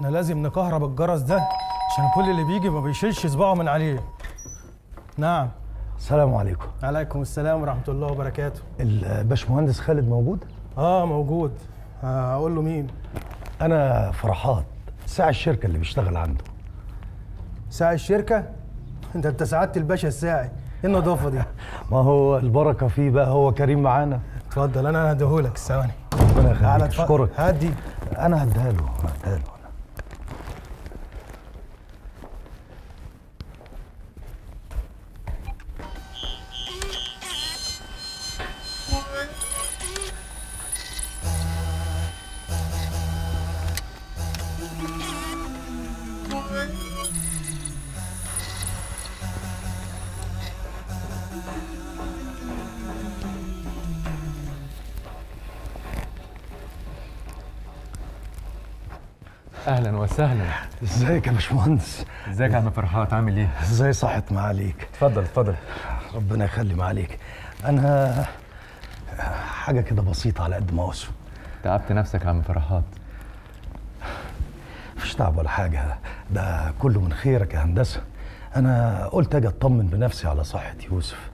احنا لازم نكهرب الجرس ده عشان كل اللي بيجي ما بيشيلش صباعه من عليه. نعم. السلام عليكم. وعليكم السلام ورحمه الله وبركاته. الباشمهندس خالد موجود؟ اه موجود. اقول له مين؟ انا فرحات، ساعي الشركه اللي بيشتغل عنده. ساعي الشركه؟ انت سعدت الباشا الساعي. ايه النضافه دي؟ ما هو البركه فيه بقى، هو كريم معانا. اتفضل انا هديهولك. ثواني. ربنا يخليك. اشكرك. هدي. انا هديها له. اهلا وسهلا. ازيك يا باشمهندس؟ ازيك يا عم فرحات، عامل ايه؟ ازاي صحة معاليك؟ اتفضل اتفضل. ربنا يخلي معاليك. انا حاجه كده بسيطه على قد ما اوسع. تعبت نفسك يا عم فرحات؟ مفيش تعب ولا حاجه، ده كله من خيرك يا هندسه. انا قلت اجي اطمن بنفسي على صحة يوسف.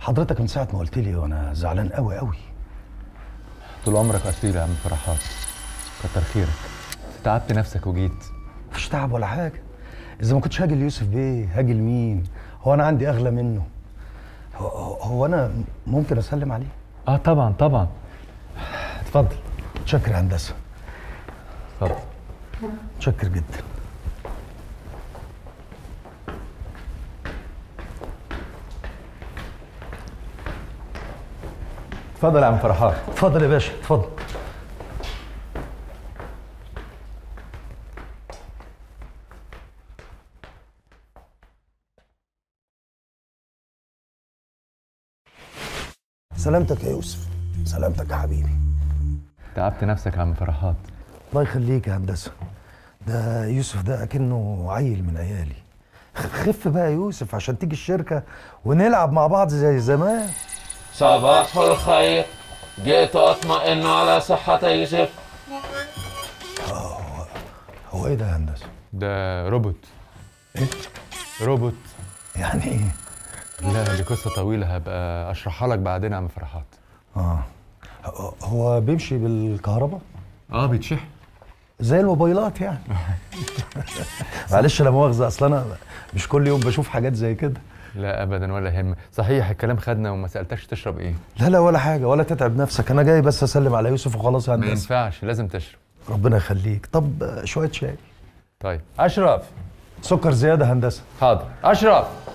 حضرتك من ساعه ما قلت لي وانا زعلان قوي قوي. طول عمرك اصيل يا عم فرحات، كتر خيرك. تعبت نفسك وجيت. مفيش تعب ولا حاجه، اذا ما كنتش هاجي ليوسف بيه هاجي لمين؟ هو انا عندي اغلى منه؟ هو انا ممكن اسلم عليه؟ اه طبعا طبعا. اتفضل. متشكر يا هندسه. اتفضل. متشكر جدا. اتفضل يا عم فرحات. اتفضل يا باشا اتفضل. سلامتك يا يوسف. سلامتك يا حبيبي. تعبت نفسك يا عم فرحات. الله يخليك يا هندسه. ده يوسف ده اكنه عيل من عيالي. خف بقى يا يوسف عشان تيجي الشركه ونلعب مع بعض زي زمان. صباح الخير، جيت اطمئن على صحه يوسف. هو ايه ده يا هندسه؟ ده روبوت. ايه؟ روبوت. يعني ايه؟ لا دي قصة طويلة، هبقى أشرحها لك بعدين يا عم فرحات. آه هو بيمشي بالكهرباء؟ آه بيتشحن زي الموبايلات يعني. معلش لا مؤاخذة، أصل أنا مش كل يوم بشوف حاجات زي كده. لا أبداً ولا هم. صحيح الكلام خدنا وما سألتكش تشرب إيه؟ لا ولا حاجة، ولا تتعب نفسك، أنا جاي بس أسلم على يوسف وخلاص يا هندسة. ما ينفعش لازم تشرب. ربنا يخليك. طب شوية شاي. طيب أشرف. سكر زيادة هندسة. حاضر أشرف.